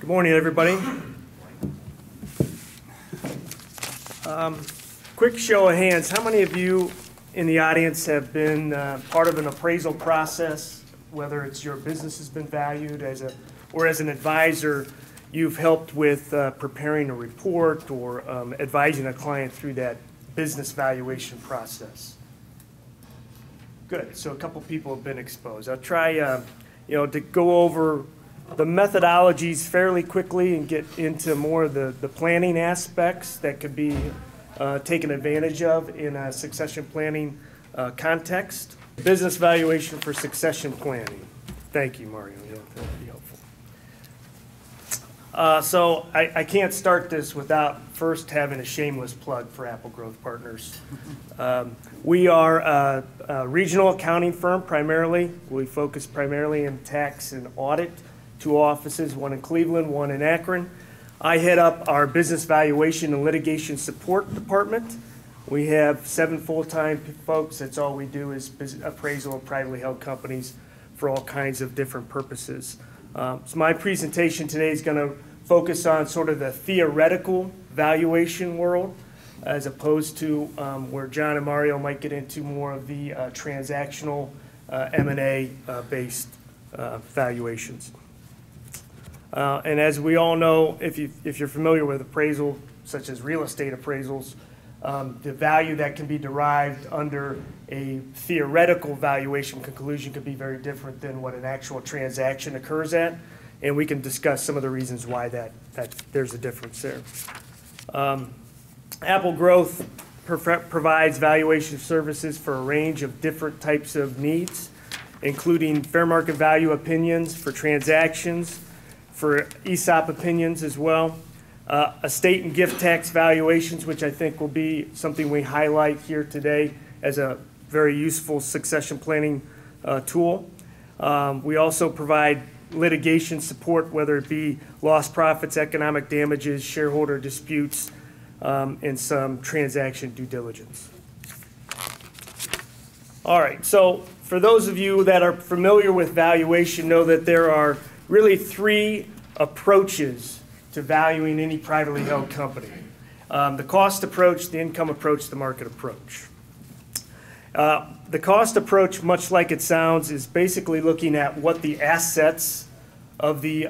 Good morning, everybody. Quick show of hands. How many of you in the audience have been part of an appraisal process, whether it's your business has been valued as a, or as an advisor, you've helped with preparing a report or advising a client through that business valuation process? Good. So a couple people have been exposed. I'll try to go over the methodologies fairly quickly and get into more of the planning aspects that could be taken advantage of in a succession planning context. Business valuation for succession planning. Thank you, Mario. Yeah, that would be helpful. So I can't start this without first having a shameless plug for Apple Growth Partners. We are a regional accounting firm primarily. We focus primarily in tax and audit. Two offices, one in Cleveland, one in Akron. I head up our business valuation and litigation support department. We have 7 full-time folks. That's all we do is appraisal of privately held companies for all kinds of different purposes. So my presentation today is going to focus on sort of the theoretical valuation world as opposed to where John and Mario might get into more of the transactional M&A based valuations. And as we all know, if you're familiar with appraisal, such as real estate appraisals, the value that can be derived under a theoretical valuation conclusion could be very different than what an actual transaction occurs at. And we can discuss some of the reasons why that there's a difference there. Apple Growth provides valuation services for a range of different types of needs, including fair market value opinions for transactions, for ESOP opinions as well, estate and gift tax valuations, which I think will be something we highlight here today as a very useful succession planning tool. We also provide litigation support, whether it be lost profits, economic damages, shareholder disputes, and some transaction due diligence. All right, so for those of you that are familiar with valuation know that there are really 3 approaches to valuing any privately held company. The cost approach, the income approach, the market approach. The cost approach, much like it sounds, is basically looking at what the assets of the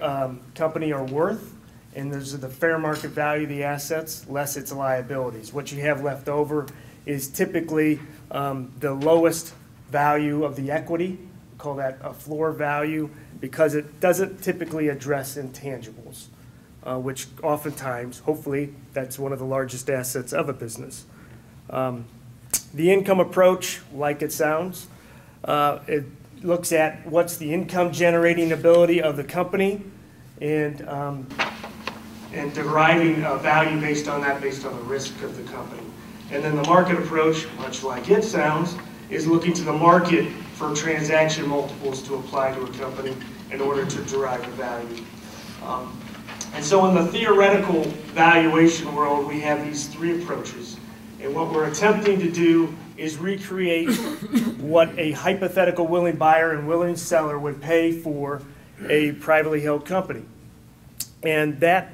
company are worth, and those are the fair market value of the assets, less its liabilities. What you have left over is typically the lowest value of the equity, call that a floor value, because it doesn't typically address intangibles, which oftentimes, hopefully, that's one of the largest assets of a business. The income approach, like it sounds, it looks at what's the income generating ability of the company and deriving value based on that, based on the risk of the company. And then the market approach, much like it sounds, is looking to the market for transaction multiples to apply to a company in order to derive a value. And so in the theoretical valuation world, we have these 3 approaches. And what we're attempting to do is recreate what a hypothetical willing buyer and willing seller would pay for a privately held company. And that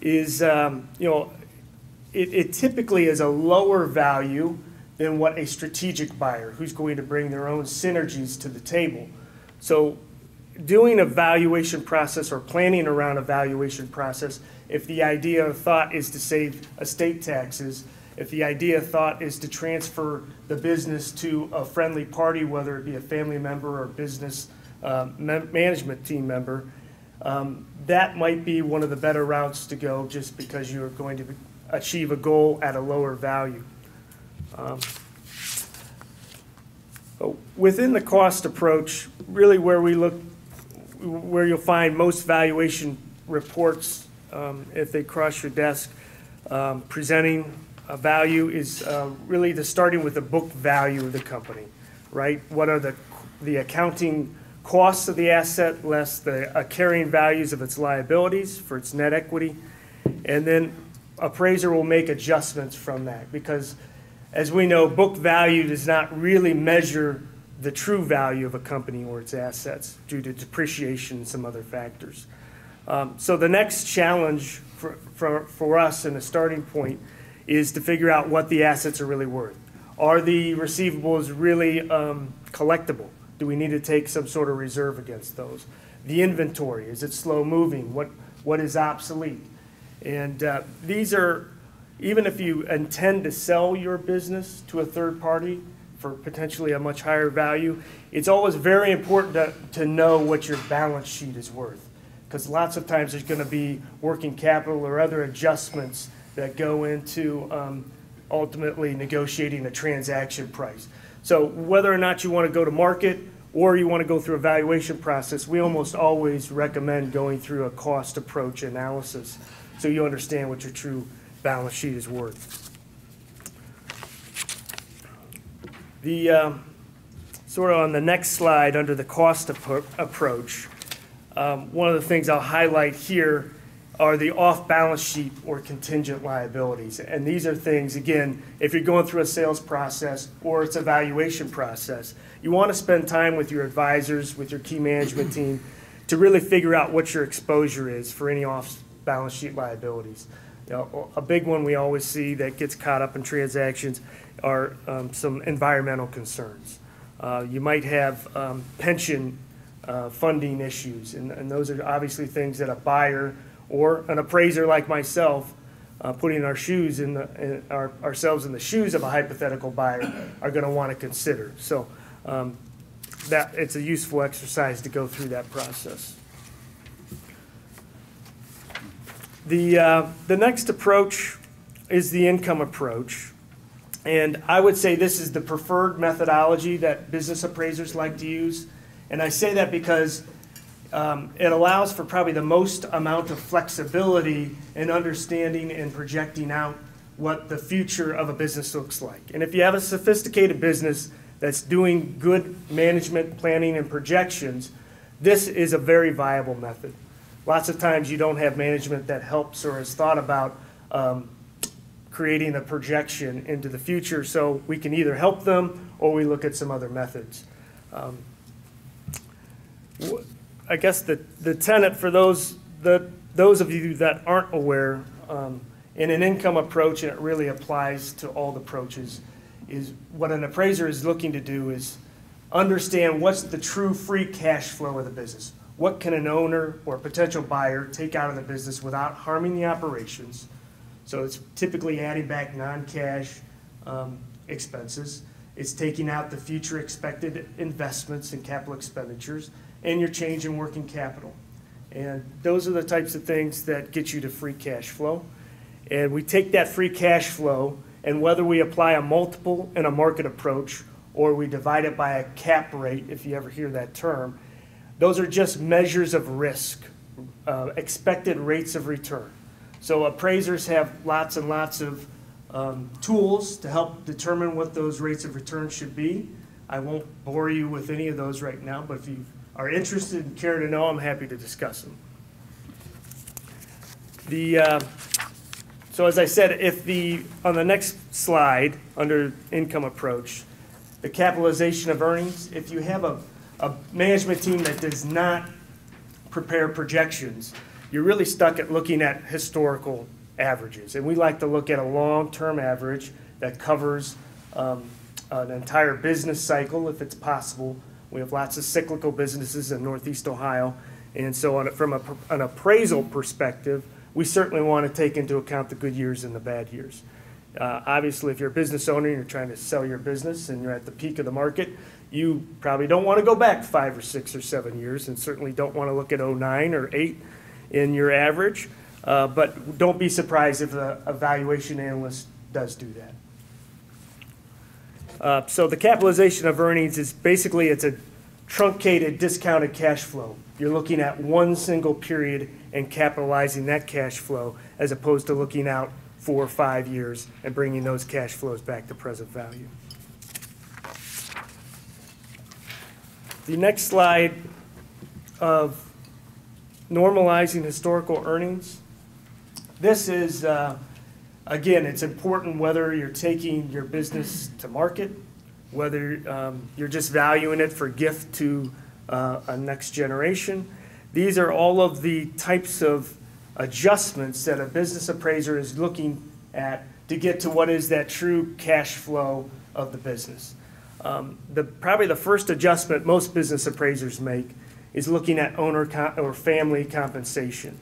is, it typically is a lower value than what a strategic buyer who's going to bring their own synergies to the table. So doing a valuation process or planning around a valuation process, if the idea of thought is to save estate taxes, if the idea of thought is to transfer the business to a friendly party, whether it be a family member or a business management team member, that might be one of the better routes to go just because you're going to achieve a goal at a lower value. Within the cost approach, really where you'll find most valuation reports, if they cross your desk, presenting a value is really starting with the book value of the company, right? What are the accounting costs of the asset less the carrying values of its liabilities for its net equity, and then appraiser will make adjustments from that because, as we know, book value does not really measure the true value of a company or its assets due to depreciation and some other factors. So the next challenge for us and a starting point is to figure out what the assets are really worth. Are the receivables really collectible? Do we need to take some sort of reserve against those? The inventory, is it slow moving? What is obsolete? And these are, even if you intend to sell your business to a third party for potentially a much higher value, it's always very important to know what your balance sheet is worth, because lots of times there's going to be working capital or other adjustments that go into ultimately negotiating the transaction price. So whether or not you want to go to market or you want to go through a valuation process, we almost always recommend going through a cost approach analysis so you understand what your true balance sheet is worth. The sort of on the next slide under the cost approach, one of the things I'll highlight here are the off-balance sheet or contingent liabilities. And these are things, again, if you're going through a sales process or it's a valuation process, you want to spend time with your advisors, with your key management team, to really figure out what your exposure is for any off-balance sheet liabilities. You know, a big one we always see that gets caught up in transactions are some environmental concerns. You might have pension funding issues, and those are obviously things that a buyer or an appraiser like myself, putting our shoes in ourselves in the shoes of a hypothetical buyer, are going to want to consider. So that it's a useful exercise to go through that process. The next approach is the income approach, and I would say this is the preferred methodology that business appraisers like to use, and I say that because it allows for probably the most amount of flexibility in understanding and projecting out what the future of a business looks like. And if you have a sophisticated business that's doing good management, planning, and projections, this is a very viable method. Lots of times you don't have management that helps or has thought about creating a projection into the future, so we can either help them or we look at some other methods. I guess the tenet for those of you that aren't aware, in an income approach, and it really applies to all the approaches, is what an appraiser is looking to do is understand what's the true free cash flow of the business. What can an owner or potential buyer take out of the business without harming the operations? So it's typically adding back non-cash expenses. It's taking out the future expected investments and capital expenditures, and your change in working capital. And those are the types of things that get you to free cash flow. And we take that free cash flow, and whether we apply a multiple and a market approach, or we divide it by a cap rate, if you ever hear that term, those are just measures of risk, expected rates of return. So appraisers have lots and lots of tools to help determine what those rates of return should be. I won't bore you with any of those right now, but if you are interested and care to know, I'm happy to discuss them. So as I said, on the next slide, under income approach, the capitalization of earnings, if you have a management team that does not prepare projections, you're really stuck at looking at historical averages. And we like to look at a long-term average that covers an entire business cycle, if it's possible. We have lots of cyclical businesses in Northeast Ohio, and so from an appraisal perspective, we certainly want to take into account the good years and the bad years. Obviously, if you're a business owner and you're trying to sell your business and you're at the peak of the market, you probably don't want to go back 5 or 6 or 7 years, and certainly don't want to look at 09 or 8 in your average, but don't be surprised if a valuation analyst does do that. So the capitalization of earnings is basically, it's a truncated discounted cash flow. You're looking at one single period and capitalizing that cash flow, as opposed to looking out 4 or 5 years and bringing those cash flows back to present value. The next slide of normalizing historical earnings. This is again, it's important whether you're taking your business to market, whether you're just valuing it for gift to a next generation. These are all of the types of adjustments that a business appraiser is looking at to get to what is that true cash flow of the business. Probably the first adjustment most business appraisers make is looking at owner or family compensation.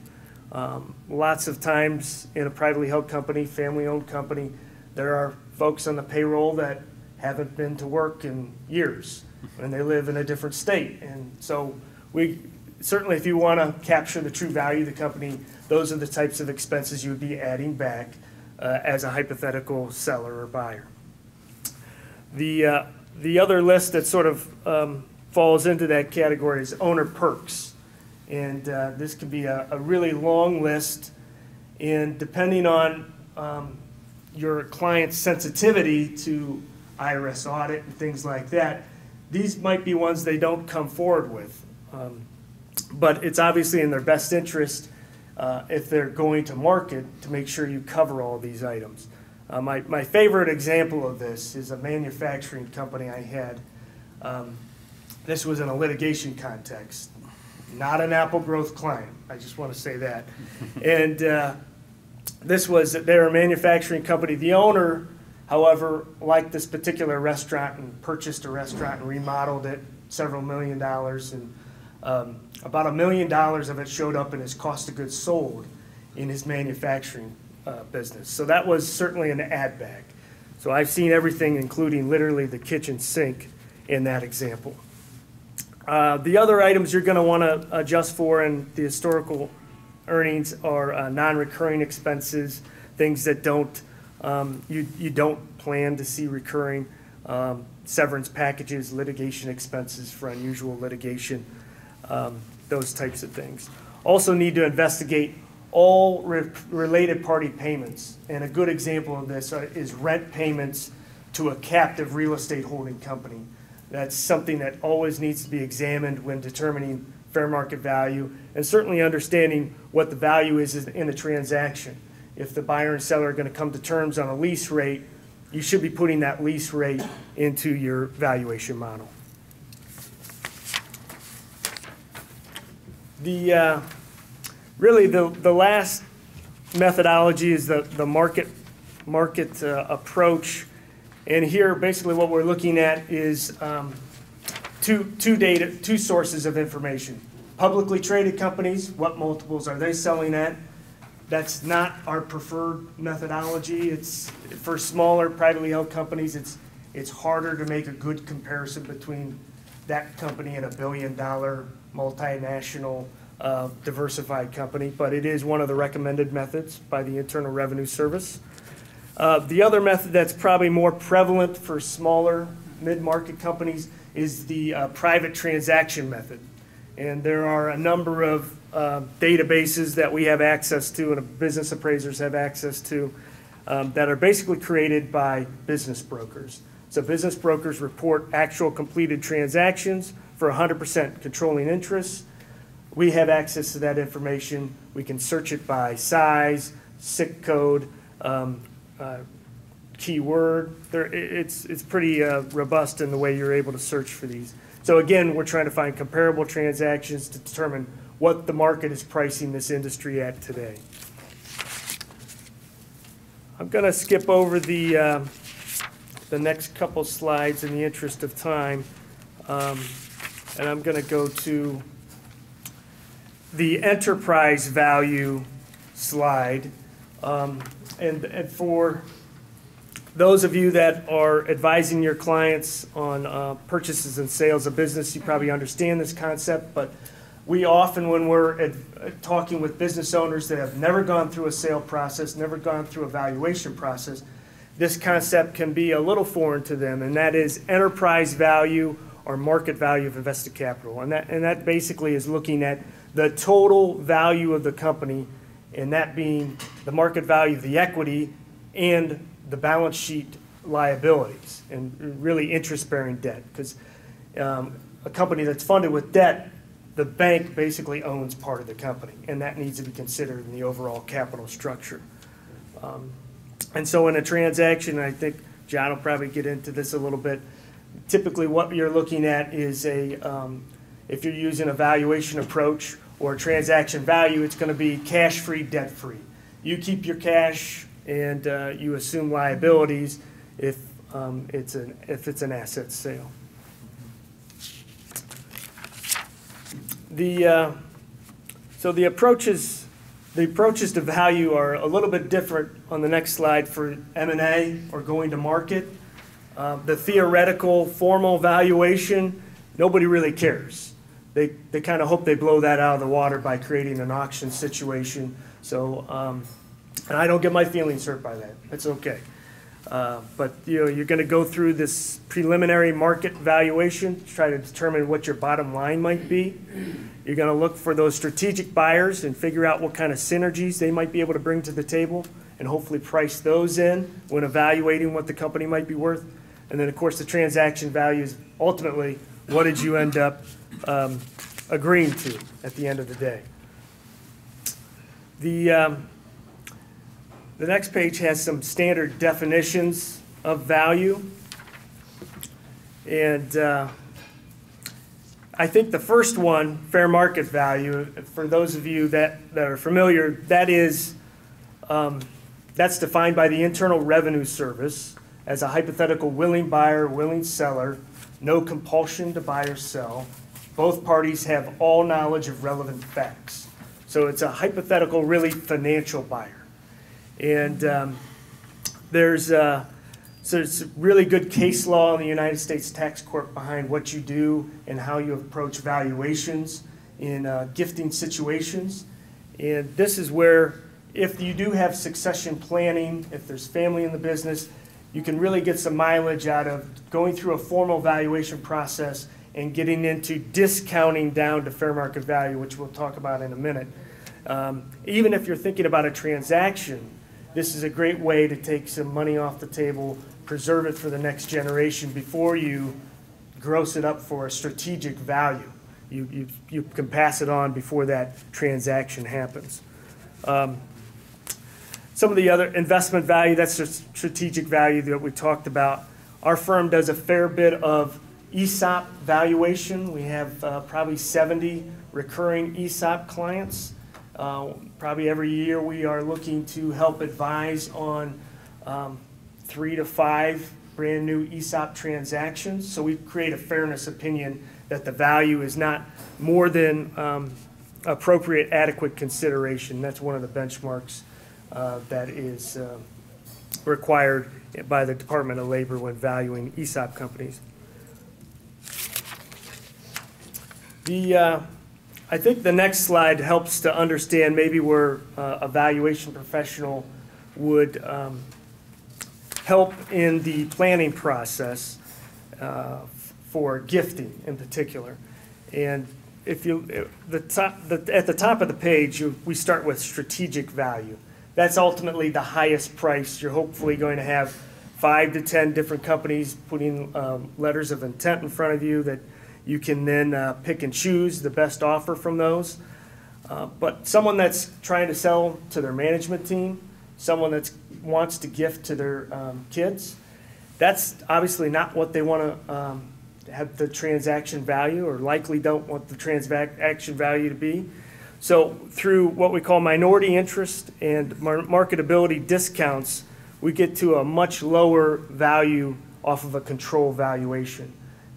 Lots of times in a privately held company, family-owned company, there are folks on the payroll that haven't been to work in years, and they live in a different state. And so we certainly, if you want to capture the true value of the company, those are the types of expenses you would be adding back as a hypothetical seller or buyer. The other list that sort of falls into that category is owner perks. And this could be a really long list. And depending on your client's sensitivity to IRS audit and things like that, these might be ones they don't come forward with. But it's obviously in their best interest if they're going to market to make sure you cover all these items. My favorite example of this is a manufacturing company I had. This was in a litigation context, not an Apple Growth client. I just want to say that. And this was, they were a manufacturing company. The owner, however, liked this particular restaurant and purchased a restaurant and remodeled it, several million dollars. And about $1 million of it showed up in his cost of goods sold in his manufacturing business. So that was certainly an add back. So I've seen everything, including literally the kitchen sink in that example. The other items you're going to want to adjust for in the historical earnings are non-recurring expenses, things that don't you don't plan to see recurring, severance packages, litigation expenses for unusual litigation, those types of things. Also need to investigate all related party payments. And a good example of this is rent payments to a captive real estate holding company. That's something that always needs to be examined when determining fair market value, and certainly understanding what the value is in a transaction. If the buyer and seller are going to come to terms on a lease rate, you should be putting that lease rate into your valuation model. Really, the last methodology is the market approach. And here, basically what we're looking at is two sources of information. Publicly traded companies, what multiples are they selling at? That's not our preferred methodology. It's for smaller privately held companies, it's harder to make a good comparison between that company and $1 billion multinational diversified company, but it is one of the recommended methods by the Internal Revenue Service. The other method that's probably more prevalent for smaller mid-market companies is the private transaction method. And there are a number of databases that we have access to and business appraisers have access to that are basically created by business brokers. So business brokers report actual completed transactions for 100% controlling interests. We have access to that information. We can search it by size, SIC code, keyword. It's pretty robust in the way you're able to search for these. So again, we're trying to find comparable transactions to determine what the market is pricing this industry at today. I'm going to skip over the next couple slides in the interest of time, and I'm going to go to the enterprise value slide. And for those of you that are advising your clients on purchases and sales of business, you probably understand this concept, but we often, when we're talking with business owners that have never gone through a sale process, never gone through a valuation process, this concept can be a little foreign to them, and that is enterprise value or market value of invested capital. And that basically is looking at the total value of the company, and that being the market value of the equity and the balance sheet liabilities, and really interest-bearing debt, because a company that's funded with debt, the bank basically owns part of the company, and that needs to be considered in the overall capital structure. And so in a transaction, I think John will probably get into this a little bit, typically what you're looking at is if you're using a valuation approach, or transaction value, it's going to be cash-free, debt-free. You keep your cash and you assume liabilities if it's an asset sale. So the approaches to value are a little bit different on the next slide for M&A or going to market. The theoretical formal valuation, nobody really cares. They kind of hope they blow that out of the water by creating an auction situation. So, and I don't get my feelings hurt by that. That's okay. But you know, you're going to go through this preliminary market valuation to try to determine what your bottom line might be. You're going to look for those strategic buyers and figure out what kind of synergies they might be able to bring to the table and hopefully price those in when evaluating what the company might be worth. And then, of course, the transaction value is ultimately what did you end up agreeing to at the end of the day. The next page has some standard definitions of value, and I think the first one, fair market value, for those of you that are familiar, that is that's defined by the Internal Revenue Service as a hypothetical willing buyer, willing seller, no compulsion to buy or sell. Both parties have all knowledge of relevant facts. So it's a hypothetical, really financial buyer. And there's really good case law in the United States Tax Court behind what you do and how you approach valuations in gifting situations. And this is where, if you do have succession planning, if there's family in the business, you can really get some mileage out of going through a formal valuation process and getting into discounting down to fair market value, which we'll talk about in a minute. Even if you're thinking about a transaction, this is a great way to take some money off the table, preserve it for the next generation before you gross it up for a strategic value. You can pass it on before that transaction happens. Some of the other investment value, that's the strategic value that we talked about. Our firm does a fair bit of ESOP valuation. We have probably 70 recurring ESOP clients. Probably every year we are looking to help advise on 3 to 5 brand new ESOP transactions. So we create a fairness opinion that the value is not more than appropriate, adequate consideration. That's one of the benchmarks that is required by the Department of Labor when valuing ESOP companies. I think the next slide helps to understand maybe where a valuation professional would help in the planning process for gifting in particular. And if you, at the top of the page, we start with strategic value. That's ultimately the highest price. You're hopefully going to have 5 to 10 different companies putting letters of intent in front of you that you can then pick and choose the best offer from those. But someone that's trying to sell to their management team, someone that wants to gift to their kids, that's obviously not what they want to have the transaction value, or likely don't want the transaction value to be. So through what we call minority interest and marketability discounts, we get to a much lower value off of a control valuation.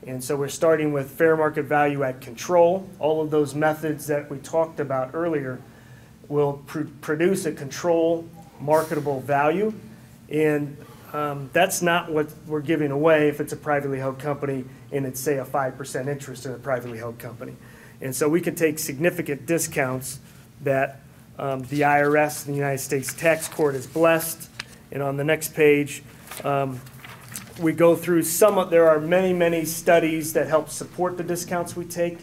And so we're starting with fair market value at control. All of those methods that we talked about earlier will produce a control marketable value. And that's not what we're giving away if it's a privately held company and it's, say, a 5% interest in a privately held company. And so we can take significant discounts that the IRS and the United States Tax Court has blessed. And on the next page, we go through there are many, many studies that help support the discounts we take.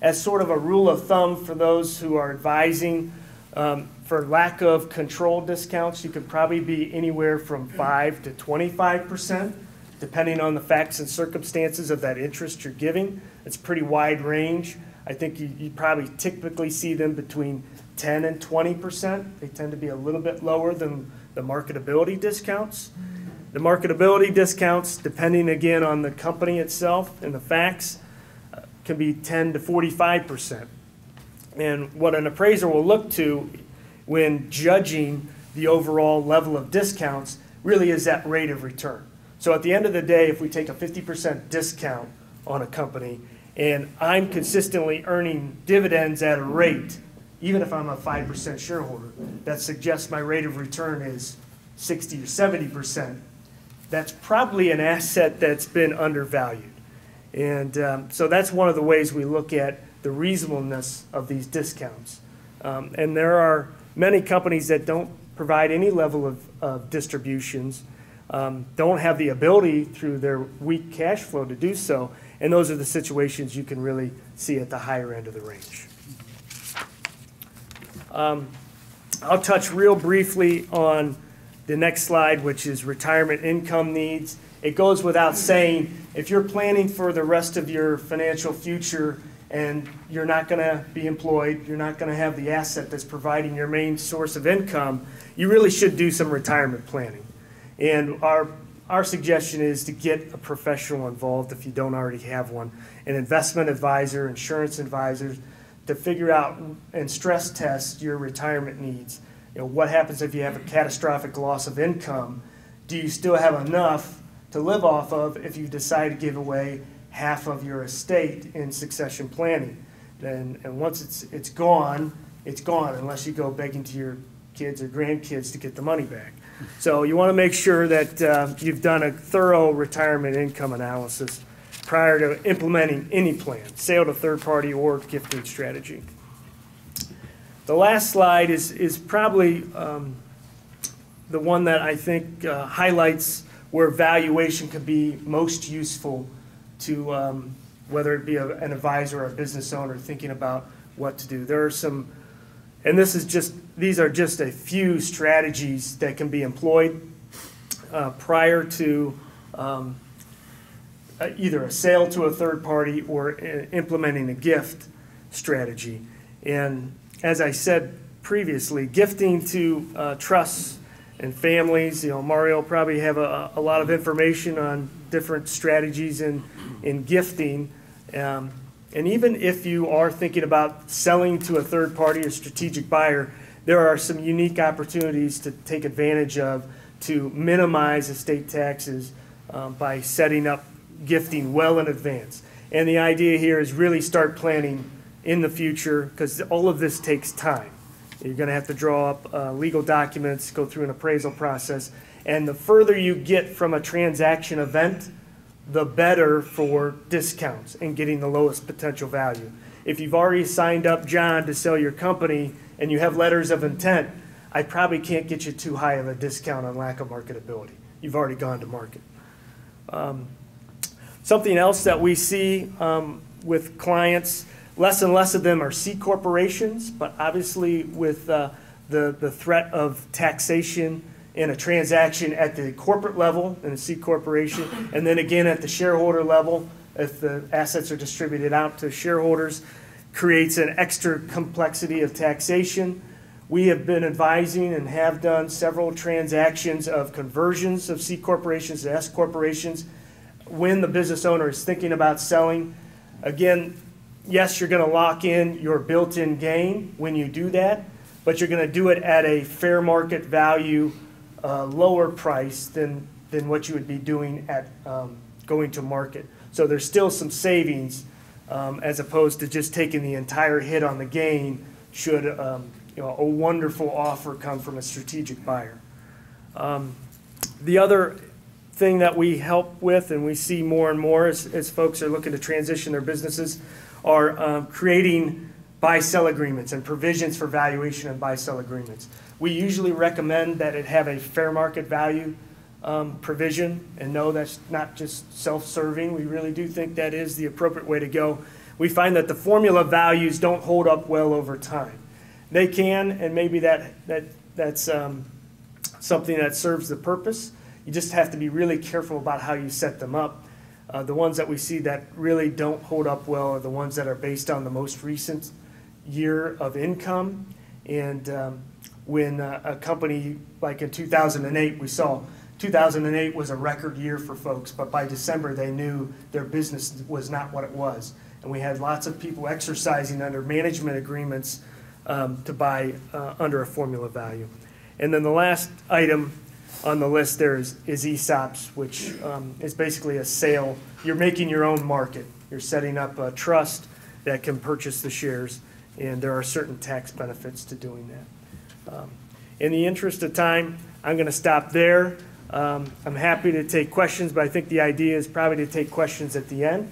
As sort of a rule of thumb for those who are advising, for lack of control discounts, you could probably be anywhere from 5 to 25%, depending on the facts and circumstances of that interest you're giving. It's a pretty wide range. I think you probably typically see them between 10 and 20%. They tend to be a little bit lower than the marketability discounts. The marketability discounts, depending again on the company itself and the facts, can be 10 to 45%. And what an appraiser will look to when judging the overall level of discounts really is that rate of return. So at the end of the day, if we take a 50% discount on a company and I'm consistently earning dividends at a rate, even if I'm a 5% shareholder, that suggests my rate of return is 60 or 70%, that's probably an asset that's been undervalued. And so that's one of the ways we look at the reasonableness of these discounts. And there are many companies that don't provide any level of distributions, don't have the ability through their weak cash flow to do so, and those are the situations you can really see at the higher end of the range. I'll touch real briefly on the next slide, which is retirement income needs. It goes without saying, if you're planning for the rest of your financial future and you're not going to be employed, you're not going to have the asset that's providing your main source of income, you really should do some retirement planning. And our suggestion is to get a professional involved if you don't already have one, an investment advisor, insurance advisors, to figure out and stress test your retirement needs. You know, what happens if you have a catastrophic loss of income? Do you still have enough to live off of if you decide to give away half of your estate in succession planning? And once it's gone, it's gone, unless you go begging to your kids or grandkids to get the money back. So you want to make sure that you've done a thorough retirement income analysis prior to implementing any plan, sale to third party or gifting strategy. The last slide is probably the one that I think highlights where valuation could be most useful to whether it be an advisor or a business owner thinking about what to do. There are some, and this is just, these are just a few strategies that can be employed prior to either a sale to a third party or implementing a gift strategy. And as I said previously, gifting to trusts and families, you know, Mario probably have a lot of information on different strategies in gifting. And even if you are thinking about selling to a third party or strategic buyer, there are some unique opportunities to take advantage of to minimize estate taxes by setting up gifting well in advance. And the idea here is really start planning in the future, because all of this takes time. You're going to have to draw up legal documents, go through an appraisal process, and the further you get from a transaction event, the better for discounts and getting the lowest potential value. If you've already signed up John to sell your company and you have letters of intent, I probably can't get you too high of a discount on lack of marketability. You've already gone to market. Something else that we see with clients, less and less of them are C corporations, but obviously with the threat of taxation in a transaction at the corporate level in a C corporation, and then again at the shareholder level, if the assets are distributed out to shareholders, creates an extra complexity of taxation. We have been advising and have done several transactions of conversions of C corporations to S corporations. When the business owner is thinking about selling, again, yes, you're going to lock in your built-in gain when you do that, but you're going to do it at a fair market value lower price than what you would be doing at going to market. So there's still some savings as opposed to just taking the entire hit on the gain should you know, a wonderful offer come from a strategic buyer. The other thing that we help with and we see more and more as folks are looking to transition their businesses are creating buy-sell agreements and provisions for valuation and buy-sell agreements. We usually recommend that it have a fair market value provision, and no, that's not just self-serving. We really do think that is the appropriate way to go. We find that the formula values don't hold up well over time. They can, and maybe that's something that serves the purpose. You just have to be really careful about how you set them up. The ones that we see that really don't hold up well are the ones that are based on the most recent year of income. And when a company, like in 2008, we saw 2008 was a record year for folks, but by December they knew their business was not what it was. and we had lots of people exercising under management agreements to buy under a formula value. And then the last item on the list there is ESOPs, which is basically a sale. You're making your own market. You're setting up a trust that can purchase the shares, and there are certain tax benefits to doing that. In the interest of time, I'm going to stop there. I'm happy to take questions, but I think the idea is probably to take questions at the end.